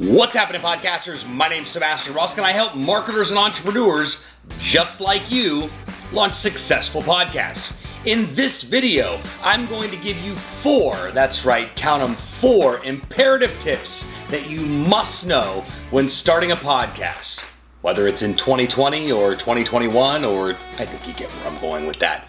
What's happening, podcasters? My name's Sebastian Rosk, and I help marketers and entrepreneurs just like you launch successful podcasts. In this video, I'm going to give you four, that's right, count them, four imperative tips that you must know when starting a podcast. Whether it's in 2020 or 2021, or I think you get where I'm going with that.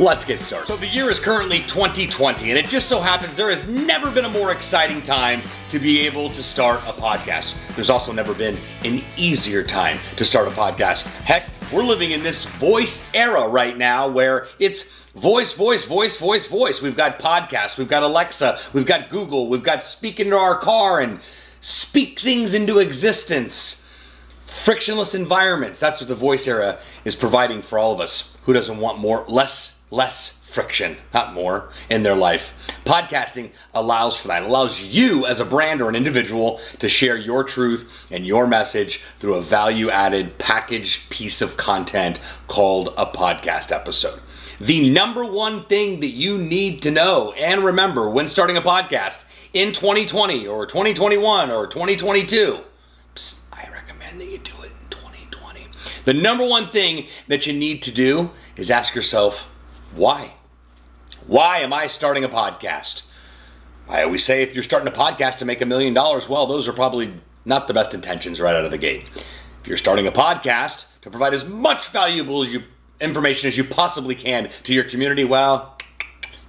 Let's get started. So the year is currently 2020, and it just so happens there has never been a more exciting time to be able to start a podcast. There's also never been an easier time to start a podcast. Heck, we're living in this voice era right now where it's voice, voice, voice, voice, voice. We've got podcasts, we've got Alexa, we've got Google, we've got speak into our car and speak things into existence. Frictionless environments. That's what the voice era is providing for all of us. Who doesn't want more, less friction, not more, in their life? Podcasting allows for that. It allows you as a brand or an individual to share your truth and your message through a value-added packaged piece of content called a podcast episode. The number one thing that you need to know and remember when starting a podcast in 2020 or 2021 or 2022, I recommend that you do it in 2020. The number one thing that you need to do is ask yourself, why? Why am I starting a podcast? I always say if you're starting a podcast to make $1 million, well, those are probably not the best intentions right out of the gate. If you're starting a podcast to provide as much valuable information as you possibly can to your community, well,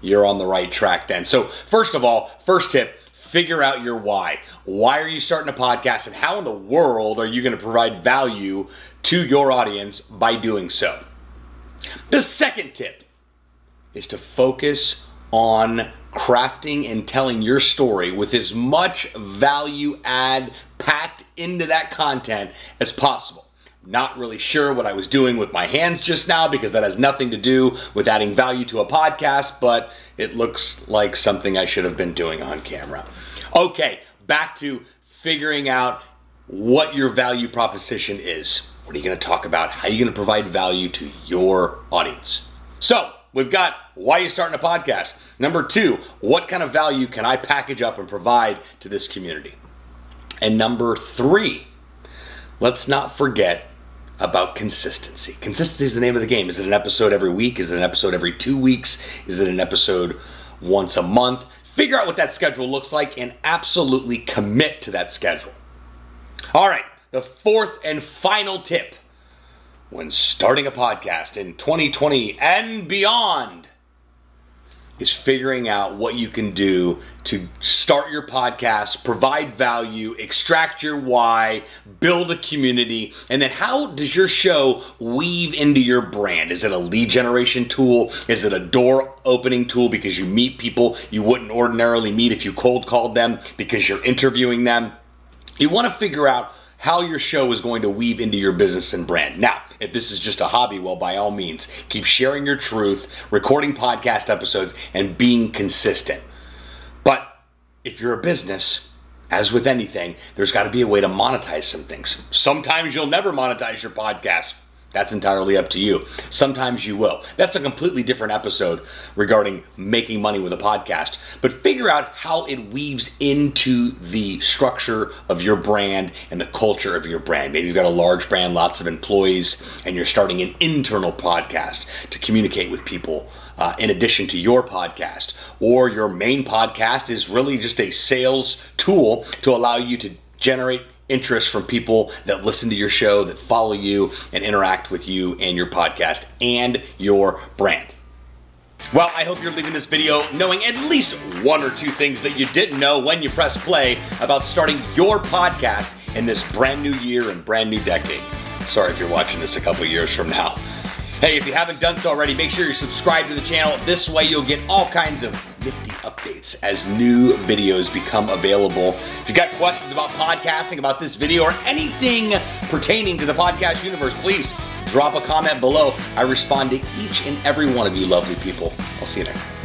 you're on the right track then. So first of all, first tip, figure out your why. Why are you starting a podcast, and how in the world are you going to provide value to your audience by doing so? The second tip is to focus on crafting and telling your story with as much value add packed into that content as possible. Not really sure what I was doing with my hands just now because that has nothing to do with adding value to a podcast, but it looks like something I should have been doing on camera. Okay, back to figuring out what your value proposition is. What are you going to talk about? How are you going to provide value to your audience? So, we've got why you're starting a podcast. Number two, what kind of value can I package up and provide to this community? And number three, let's not forget about consistency. Consistency is the name of the game. Is it an episode every week? Is it an episode every 2 weeks? Is it an episode once a month? Figure out what that schedule looks like and absolutely commit to that schedule. All right, the fourth and final tip when starting a podcast in 2020 and beyond is figuring out what you can do to start your podcast, provide value, extract your why, build a community, and then how does your show weave into your brand? Is it a lead generation tool? Is it a door opening tool because you meet people you wouldn't ordinarily meet if you cold called them because you're interviewing them? You want to figure out how your show is going to weave into your business and brand. Now, if this is just a hobby, well, by all means, keep sharing your truth, recording podcast episodes, and being consistent. But if you're a business, as with anything, there's got to be a way to monetize some things. Sometimes you'll never monetize your podcast. That's entirely up to you. Sometimes you will. That's a completely different episode regarding making money with a podcast. But figure out how it weaves into the structure of your brand and the culture of your brand. Maybe you've got a large brand, lots of employees, and you're starting an internal podcast to communicate with people in addition to your podcast. Or your main podcast is really just a sales tool to allow you to generate interest from people that listen to your show, that follow you, and interact with you and your podcast and your brand. Well, I hope you're leaving this video knowing at least one or two things that you didn't know when you pressed play about starting your podcast in this brand new year and brand new decade. Sorry if you're watching this a couple years from now. Hey, if you haven't done so already, make sure you're subscribed to the channel. This way you'll get all kinds of nifty updates as new videos become available. If you've got questions about podcasting, about this video, or anything pertaining to the podcast universe, please drop a comment below. I respond to each and every one of you lovely people. I'll see you next time.